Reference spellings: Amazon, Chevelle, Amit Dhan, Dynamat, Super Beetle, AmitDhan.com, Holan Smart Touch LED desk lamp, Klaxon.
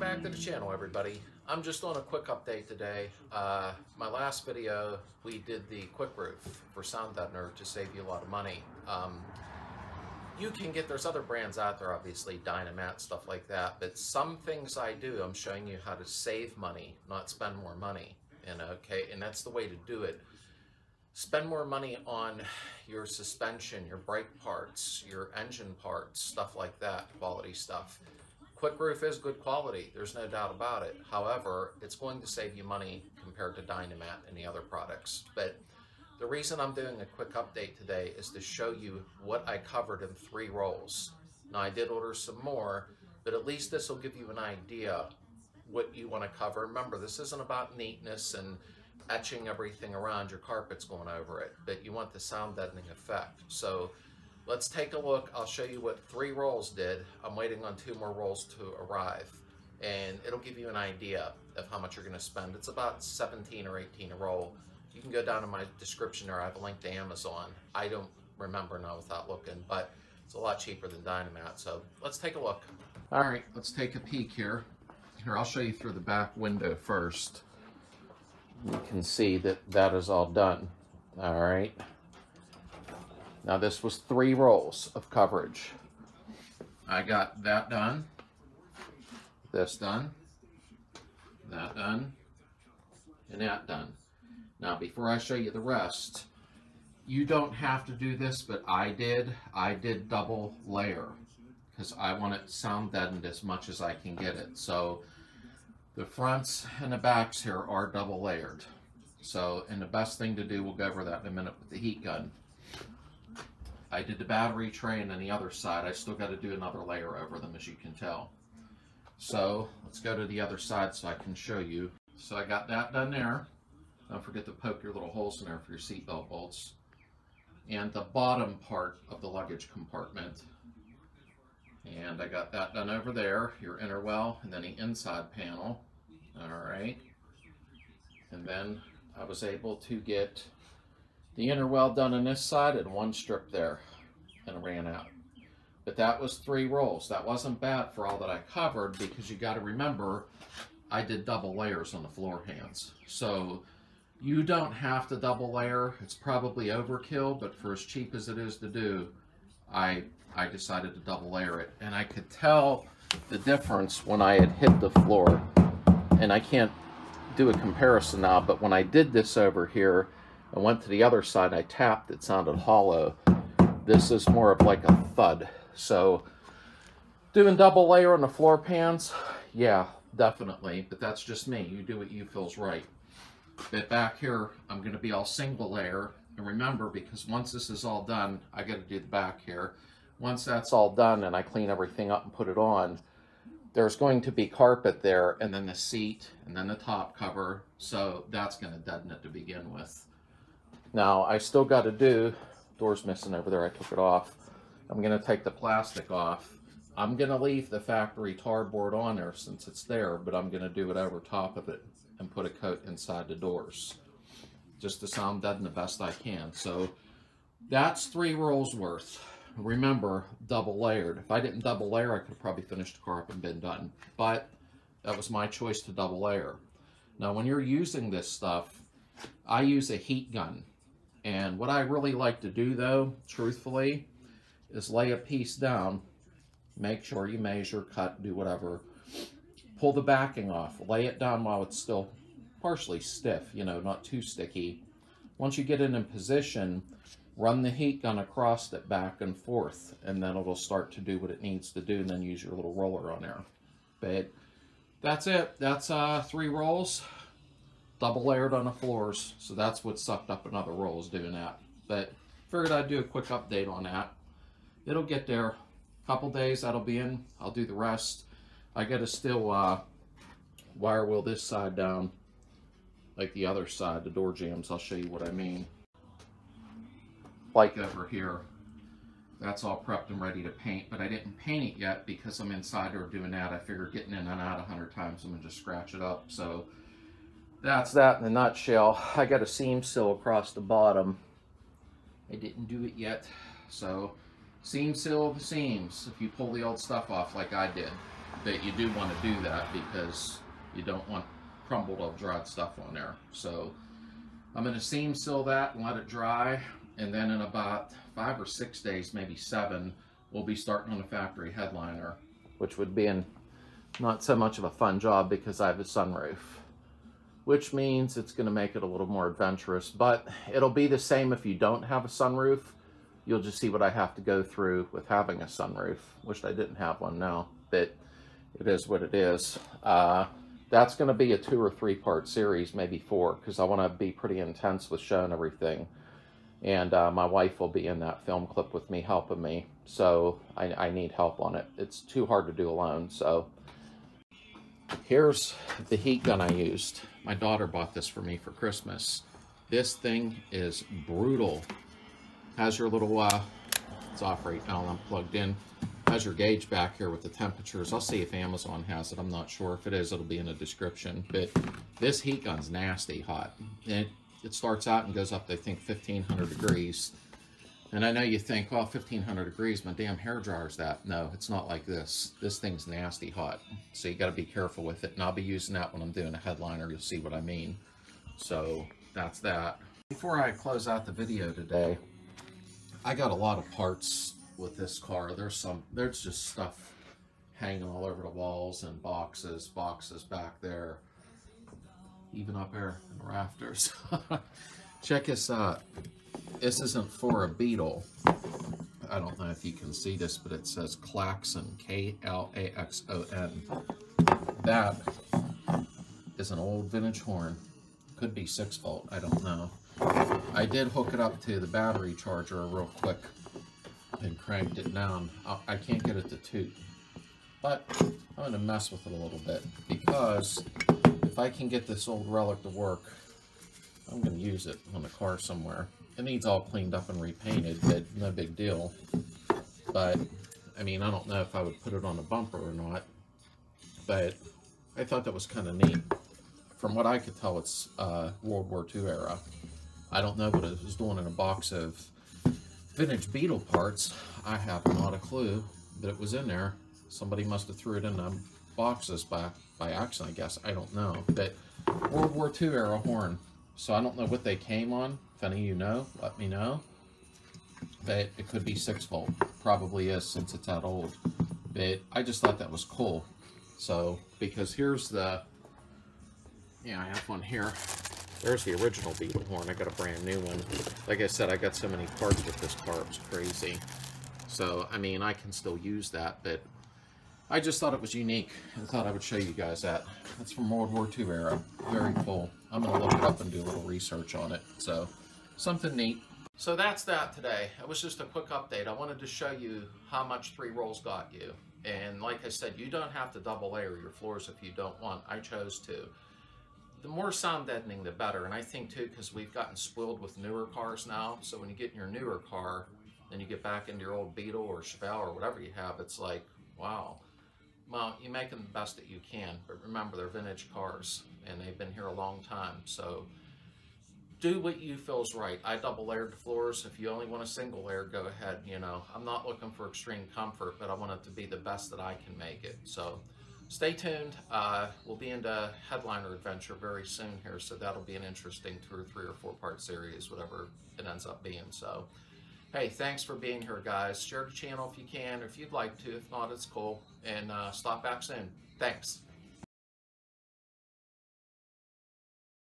back to the channel, everybody. I'm just on a quick update today. My last video, we did the quick roof for sound deadener to save you a lot of money. You can get, there's other brands out there, obviously, Dynamat, stuff like that, but some things I do, I'm showing you how to save money, not spend more money, and okay, and that's the way to do it. Spend more money on your suspension, your brake parts, your engine parts, stuff like that, quality stuff. Quick roof is good quality, there's no doubt about it. However, it's going to save you money compared to Dynamat and the other products. But the reason I'm doing a quick update today is to show you what I covered in 3 rolls. Now I did order some more, but at least this will give you an idea what you want to cover. Remember, this isn't about neatness and etching everything around your carpets going over it, but you want the sound deadening effect. So let's take a look. I'll show you what 3 rolls did. I'm waiting on 2 more rolls to arrive, and it'll give you an idea of how much you're going to spend. It's about 17 or 18 a roll. You can go down to my description there. I have a link to Amazon. I don't remember now without looking, but it's a lot cheaper than Dynamat. So let's take a look. All right, let's take a peek here. Here, I'll show you through the back window first. You can see that that is all done. All right. Now this was 3 rolls of coverage. I got that done, this done, that done, and that done. Now before I show you the rest, you don't have to do this, but I did double layer because I want it sound deadened as much as I can get it. So the fronts and the backs here are double layered. So, and the best thing to do, we'll go over that in a minute with the heat gun. I did the battery tray, and then the other side, I still got to do another layer over them, as you can tell. So let's go to the other side so I can show you. So I got that done there. Don't forget to poke your little holes in there for your seatbelt bolts. And the bottom part of the luggage compartment. And I got that done over there, your inner well, and then the inside panel. All right. And then I was able to get the inner well done on this side and one strip there, and it ran out. But that was 3 rolls. That wasn't bad for all that I covered, because you got to remember I did double layers on the floor hands. So you don't have to double layer. It's probably overkill, but for as cheap as it is to do, I decided to double layer it. And I could tell the difference when I had hit the floor. And I can't do a comparison now, but when I did this over here, I went to the other side, I tapped, it sounded hollow. This is more of like a thud. So doing double layer on the floor pans, yeah, definitely, but that's just me. You do what you feel's right. But back here, I'm gonna be all single layer. And remember, because once this is all done, I gotta do the back here. Once that's all done and I clean everything up and put it on, there's going to be carpet there, and then the seat, and then the top cover. So that's gonna deaden it to begin with. Now, I still got to do, door's missing over there, I took it off. I'm going to take the plastic off. I'm going to leave the factory tarboard on there since it's there, but I'm going to do it over top of it and put a coat inside the doors, just to sound deaden the best I can. So that's 3 rolls worth. Remember, double layered. If I didn't double layer, I could have probably finished the car up and been done, but that was my choice to double layer. Now, when you're using this stuff, I use a heat gun. And what I really like to do, though, truthfully, is lay a piece down, make sure you measure, cut, do whatever, pull the backing off, lay it down while it's still partially stiff, you know, not too sticky. Once you get it in position, run the heat gun across it back and forth, and then it'll start to do what it needs to do, and then use your little roller on there. But that's it. That's 3 rolls. Double layered on the floors, so that's what sucked up another roll is doing that. But figured I'd do a quick update on that. It'll get there. Couple days that'll be in. I'll do the rest. I gotta still wire wheel this side down, like the other side, the door jams. I'll show you what I mean. Like over here, that's all prepped and ready to paint, but I didn't paint it yet because I'm inside or doing that. I figured getting in and out 100 times, I'm gonna just scratch it up. So that's that in a nutshell. I got a seam seal across the bottom. I didn't do it yet. So seam seal the seams if you pull the old stuff off like I did. that you do want to do that because you don't want crumbled up dried stuff on there. So I'm going to seam seal that and let it dry, and then in about 5 or 6 days, maybe 7, we'll be starting on the factory headliner, which would be in not so much of a fun job because I have a sunroof, which means it's going to make it a little more adventurous, but it'll be the same if you don't have a sunroof. You'll just see what I have to go through with having a sunroof. Wish I didn't have one now, but it is what it is. That's going to be a 2- or 3-part series, maybe 4, because I want to be pretty intense with showing everything. And my wife will be in that film clip with me, helping me. So I need help on it. It's too hard to do alone. So here's the heat gun I used. My daughter bought this for me for Christmas. This thing is brutal. Has your little, it's off right now, I'm plugged in. Has your gauge back here with the temperatures. I'll see if Amazon has it. I'm not sure. If it is, it'll be in the description. But this heat gun's nasty hot. It starts out and goes up to, I think, 1,500 degrees. And I know you think, well, 1,500 degrees, my damn hairdryer's that. No, it's not like this. This thing's nasty hot. So you got to be careful with it. And I'll be using that when I'm doing a headliner. You'll see what I mean. So that's that. Before I close out the video today, I got a lot of parts with this car. There's just stuff hanging all over the walls and boxes back there. Even up here in the rafters. Check this out. This isn't for a Beetle. I don't know if you can see this, but it says Klaxon, K-L-A-X-O-N. That is an old vintage horn. Could be 6-volt, I don't know. I did hook it up to the battery charger real quick and cranked it down. I can't get it to toot, but I'm going to mess with it a little bit, because if I can get this old relic to work, I'm going to use it on the car somewhere. It needs all cleaned up and repainted, but no big deal. But, I mean, I don't know if I would put it on a bumper or not, but I thought that was kind of neat. From what I could tell, it's World War II era. I don't know what it was doing in a box of vintage Beetle parts. I have not a clue that it was in there. Somebody must have threw it in them boxes by accident, I guess. I don't know. But World War II era horn. So I don't know what they came on. If any of you know, let me know. But it could be 6-volt. Probably is, since it's that old. But I just thought that was cool. So, because here's the... Yeah, I have one here. There's the original Beetle horn. I got a brand new one. Like I said, I got so many parts with this car, it was crazy. So, I mean, I can still use that, but I just thought it was unique. I thought I would show you guys that. That's from World War II era. Very cool. I'm going to look it up and do a little research on it. So, something neat. So that's that today. It was just a quick update. I wanted to show you how much 3 rolls got you. And like I said, you don't have to double layer your floors if you don't want. I chose to. The more sound deadening, the better. And I think too, because we've gotten spoiled with newer cars now. So when you get in your newer car, then you get back into your old Beetle or Chevelle or whatever you have, it's like, wow. Well, you make them the best that you can. But remember, they're vintage cars and they've been here a long time. So do what you feel is right. I double layered the floors. If you only want a single layer, go ahead. You know, I'm not looking for extreme comfort, but I want it to be the best that I can make it. So stay tuned. We'll be into headliner adventure very soon here, so that'll be an interesting 2 or 3 or 4-part series, whatever it ends up being. So, hey, thanks for being here, guys. Share the channel if you can, or if you'd like to. If not, it's cool. And stop back soon. Thanks.